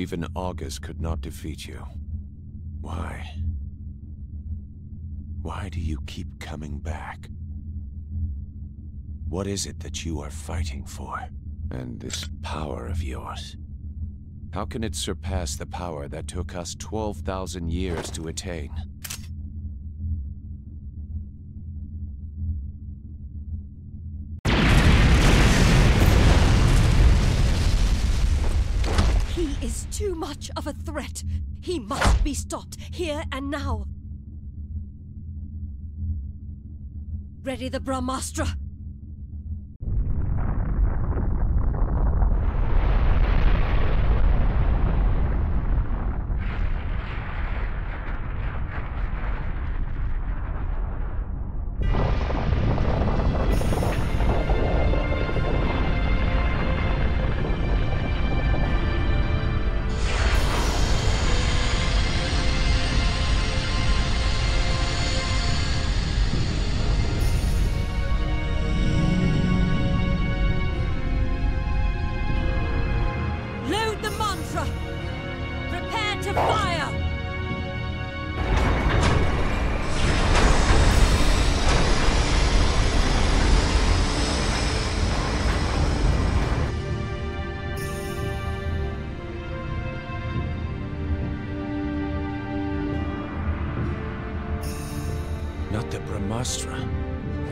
Even August could not defeat you. Why? Why do you keep coming back? What is it that you are fighting for? And this power of yours? How can it surpass the power that took us 12,000 years to attain? He is too much of a threat. He must be stopped here and now. Ready the Brahmastra.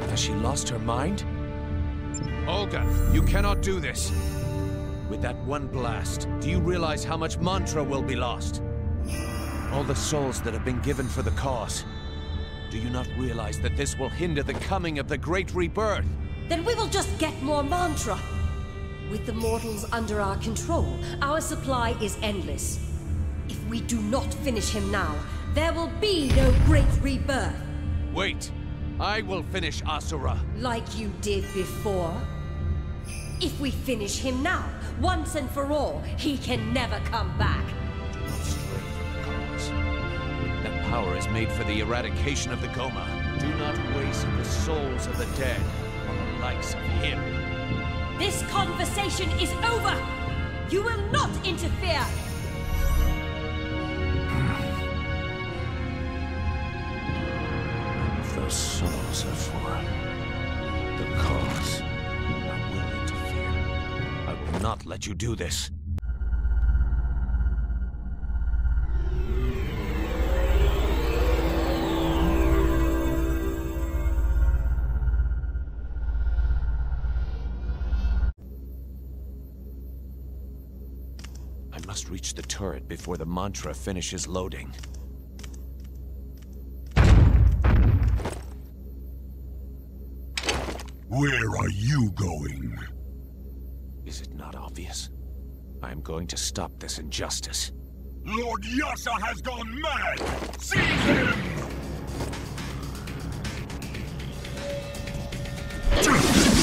Has she lost her mind? Olga, you cannot do this. With that one blast, do you realize how much mantra will be lost? All the souls that have been given for the cause. Do you not realize that this will hinder the coming of the great rebirth? Then we will just get more mantra. With the mortals under our control, our supply is endless. If we do not finish him now, there will be no great rebirth. Wait! I will finish Asura. Like you did before? If we finish him now, once and for all, he can never come back. Do not stray from the cause. That power is made for the eradication of the Goma. Do not waste the souls of the dead on the likes of him. This conversation is over! You will not interfere! Those souls are for the cause. I will interfere. I will not let you do this. I must reach the turret before the mantra finishes loading. Where are you going? Is it not obvious? I am going to stop this injustice. Lord Yasha has gone mad! Seize him! This!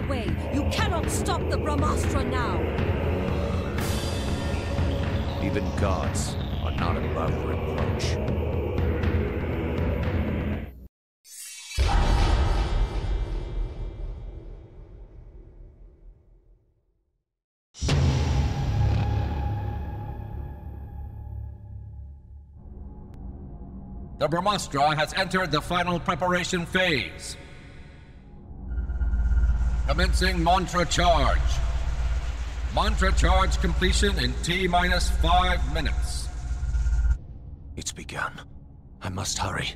the way. You cannot stop the Brahmastra now. Even gods are not above reproach. The Brahmastra has entered the final preparation phase. Commencing mantra charge. Mantra charge completion in T-minus 5 minutes. It's begun. I must hurry.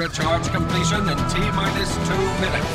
Extra charge completion in T-minus 2 minutes.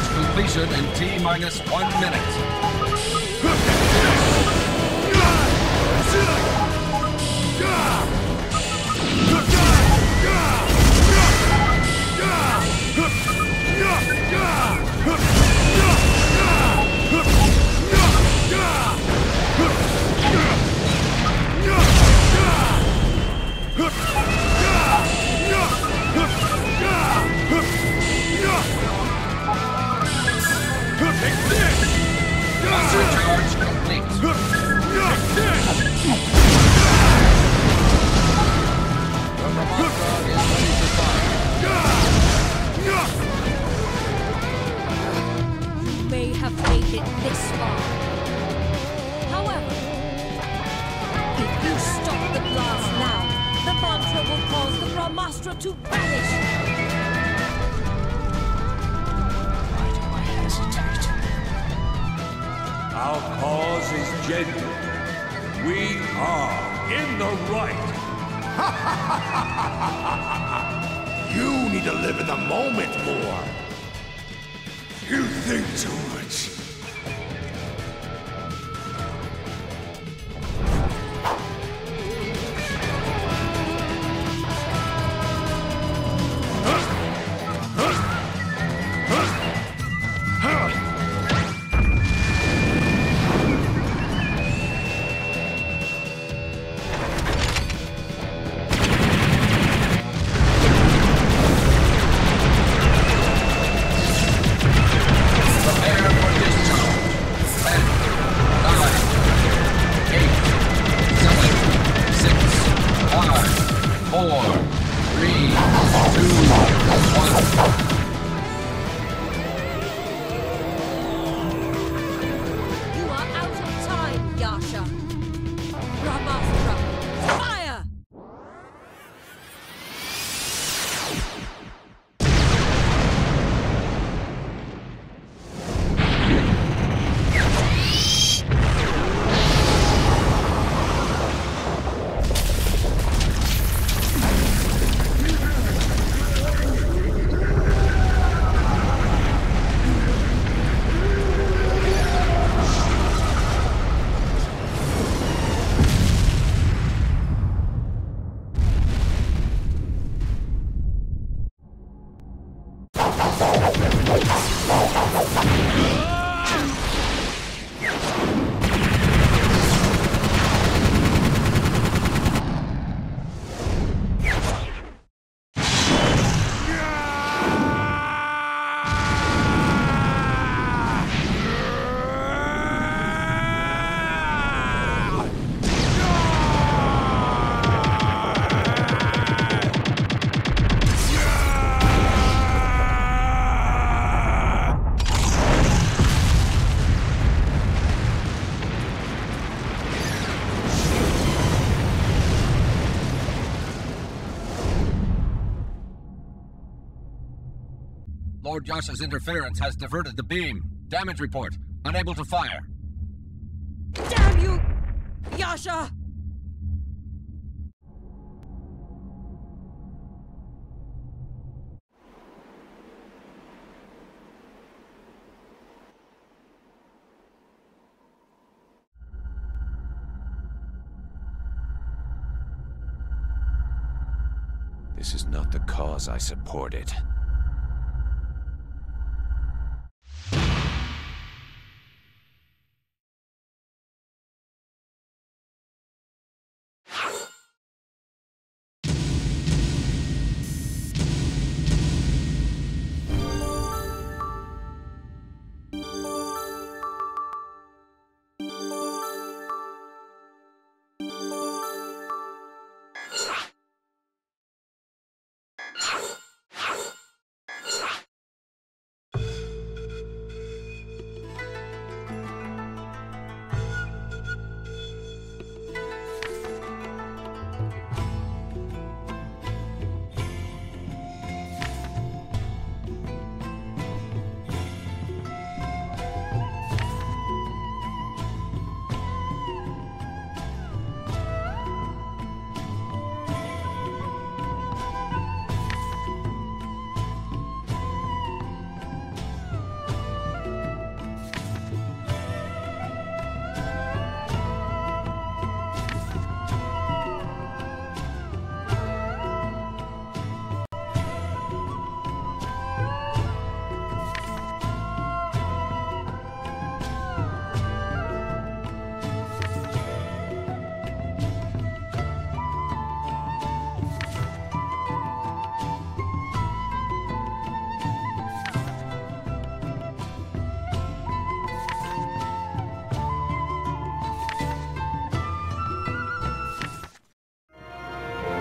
Completion in T-minus 1 minute. Charge complete. The Brahmastra is ready to fire. You may have made it this far. However, if you stop the blast now, the mantra will cause the Brahmastra to vanish. Why do I hesitate? Our cause is genuine. We are in the right. You need to live in the moment more. You think too much. Yasha, Brahmastra, fire! Lord Yasha's interference has diverted the beam. Damage report. Unable to fire. Damn you, Yasha! This is not the cause I supported.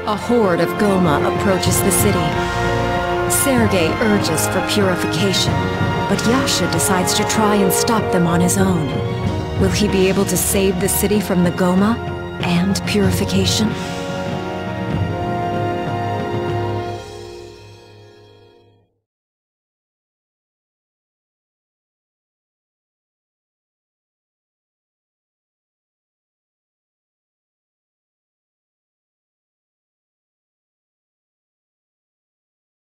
A horde of Goma approaches the city. Sergei urges for purification, but Yasha decides to try and stop them on his own. Will he be able to save the city from the Goma and purification?